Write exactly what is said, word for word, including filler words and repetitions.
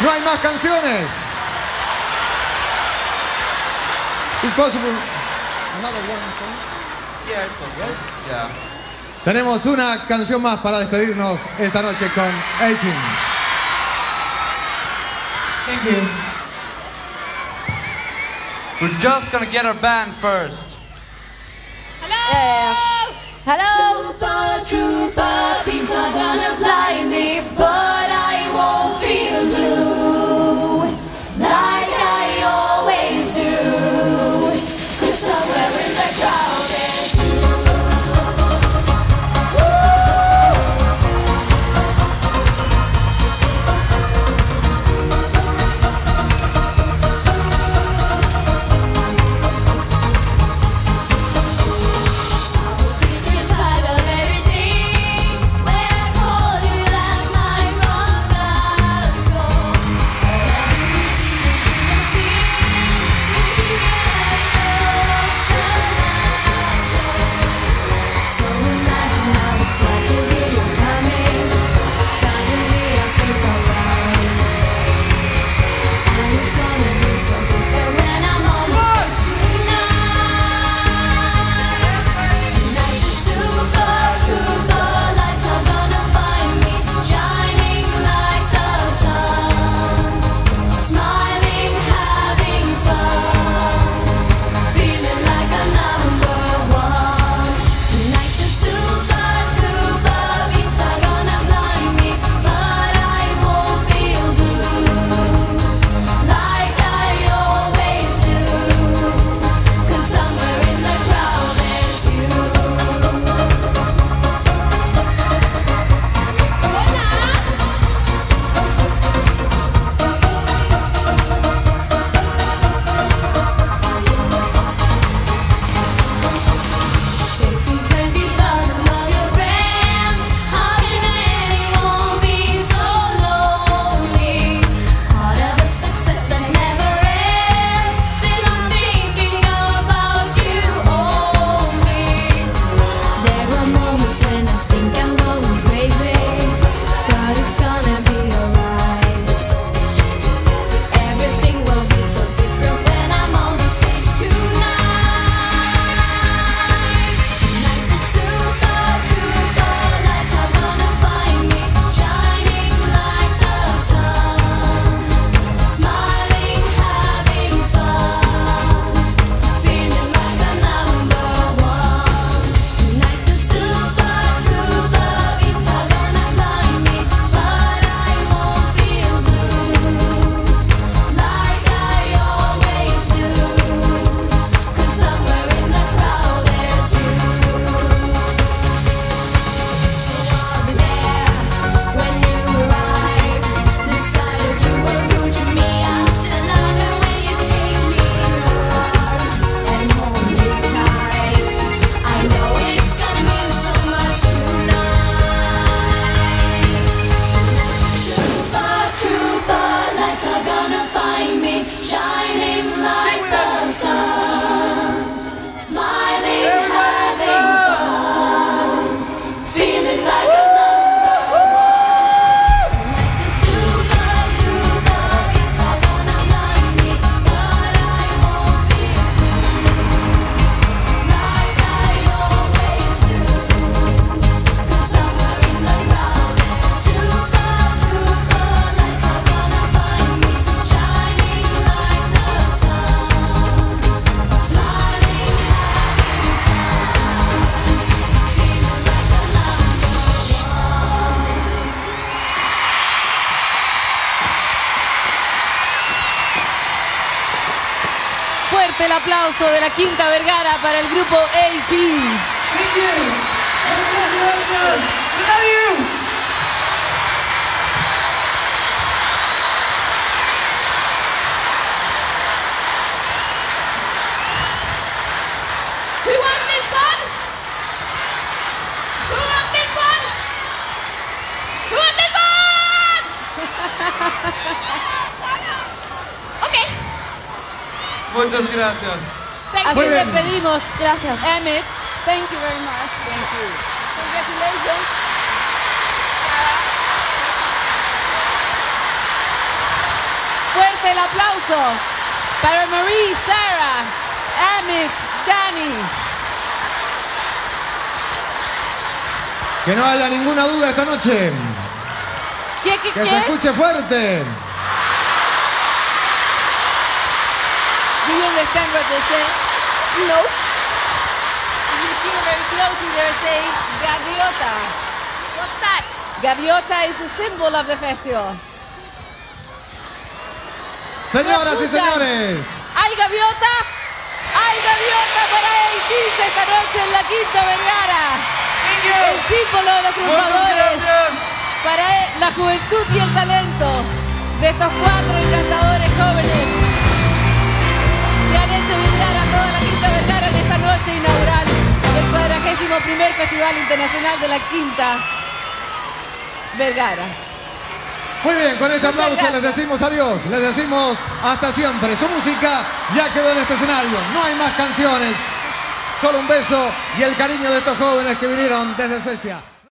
No hay más canciones. It's possible. Another one song. Yeah, it's possible. Yeah. Tenemos una canción más para despedirnos esta noche con A-Teens. Thank you. We're just gonna get our band first. Hello! Yeah. Hello! Super Trooper beams are gonna blind me, but I won't feel blue like I always do, 'cause somewhere in the crowd is el aplauso de la Quinta Vergara para el grupo A-Teens. Thank you. I love you. Muchas gracias. Así despedimos. Gracias. Emmett, thank you very much. Thank you. Congratulations. Fuerte el aplauso para Marie, Sarah, Amit, Dani. Que no haya ninguna duda esta noche. ¿Qué, qué, que qué? Se escuche fuerte. Do you understand what they say? No. You hear very closely, they say Gaviota. What's that? Gaviota is the symbol of the festival. Señoras y señores. Hay Gaviota. Hay Gaviota para A-Teens esta noche en la Quinta Vergara. El símbolo de los triunfadores. Para la juventud y el talento de estos cuatro encantadores jóvenes. Inaugural del cuadragésimo primer Festival Internacional de la Quinta Vergara. Muy bien, con este Muchas aplauso gracias. Les decimos adiós, les decimos hasta siempre. Su música ya quedó en este escenario, no hay más canciones, solo un beso y el cariño de estos jóvenes que vinieron desde Suecia.